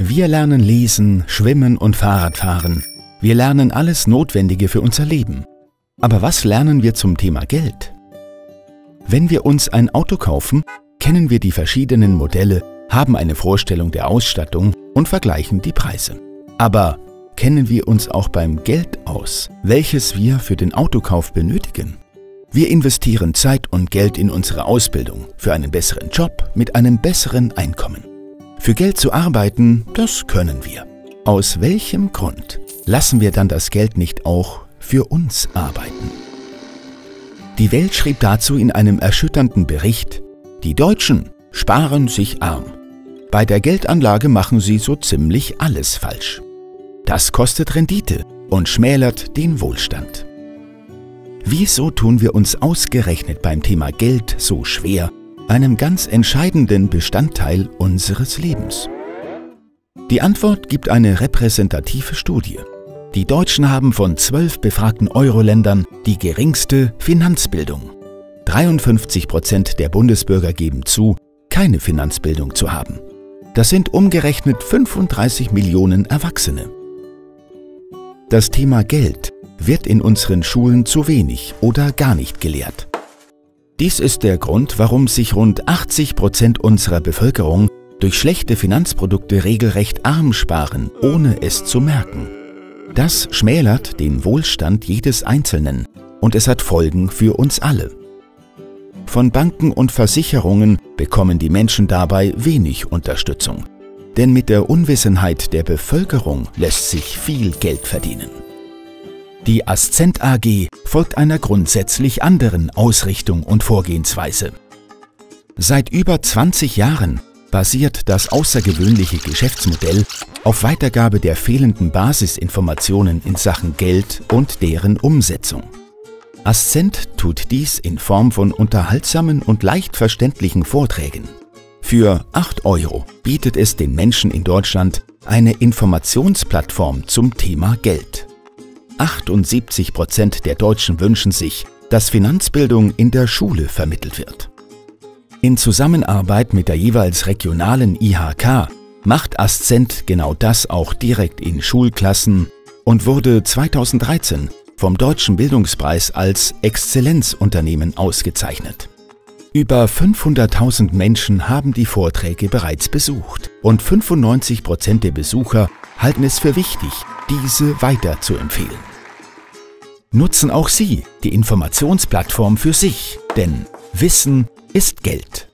Wir lernen lesen, schwimmen und Fahrradfahren. Wir lernen alles Notwendige für unser Leben. Aber was lernen wir zum Thema Geld? Wenn wir uns ein Auto kaufen, kennen wir die verschiedenen Modelle, haben eine Vorstellung der Ausstattung und vergleichen die Preise. Aber kennen wir uns auch beim Geld aus, welches wir für den Autokauf benötigen? Wir investieren Zeit und Geld in unsere Ausbildung, für einen besseren Job, mit einem besseren Einkommen. Für Geld zu arbeiten, das können wir. Aus welchem Grund lassen wir dann das Geld nicht auch für uns arbeiten? Die Welt schrieb dazu in einem erschütternden Bericht: Die Deutschen sparen sich arm. Bei der Geldanlage machen sie so ziemlich alles falsch. Das kostet Rendite und schmälert den Wohlstand. Wieso tun wir uns ausgerechnet beim Thema Geld so schwer, einem ganz entscheidenden Bestandteil unseres Lebens? Die Antwort gibt eine repräsentative Studie. Die Deutschen haben von 12 befragten Euro-Ländern die geringste Finanzbildung. 53% der Bundesbürger geben zu, keine Finanzbildung zu haben. Das sind umgerechnet 35 Millionen Erwachsene. Das Thema Geld wird in unseren Schulen zu wenig oder gar nicht gelehrt. Dies ist der Grund, warum sich rund 80% unserer Bevölkerung durch schlechte Finanzprodukte regelrecht arm sparen, ohne es zu merken. Das schmälert den Wohlstand jedes Einzelnen und es hat Folgen für uns alle. Von Banken und Versicherungen bekommen die Menschen dabei wenig Unterstützung. Denn mit der Unwissenheit der Bevölkerung lässt sich viel Geld verdienen. Die Ascent AG folgt einer grundsätzlich anderen Ausrichtung und Vorgehensweise. Seit über 20 Jahren basiert das außergewöhnliche Geschäftsmodell auf Weitergabe der fehlenden Basisinformationen in Sachen Geld und deren Umsetzung. Ascent tut dies in Form von unterhaltsamen und leicht verständlichen Vorträgen. Für 8 € bietet es den Menschen in Deutschland eine Informationsplattform zum Thema Geld. 78% der Deutschen wünschen sich, dass Finanzbildung in der Schule vermittelt wird. In Zusammenarbeit mit der jeweils regionalen IHK macht Ascent genau das auch direkt in Schulklassen und wurde 2013 vom Deutschen Bildungspreis als Exzellenzunternehmen ausgezeichnet. Über 500.000 Menschen haben die Vorträge bereits besucht und 95% der Besucher halten es für wichtig, diese weiter zu empfehlen. Nutzen auch Sie die Informationsplattform für sich, denn Wissen ist Geld.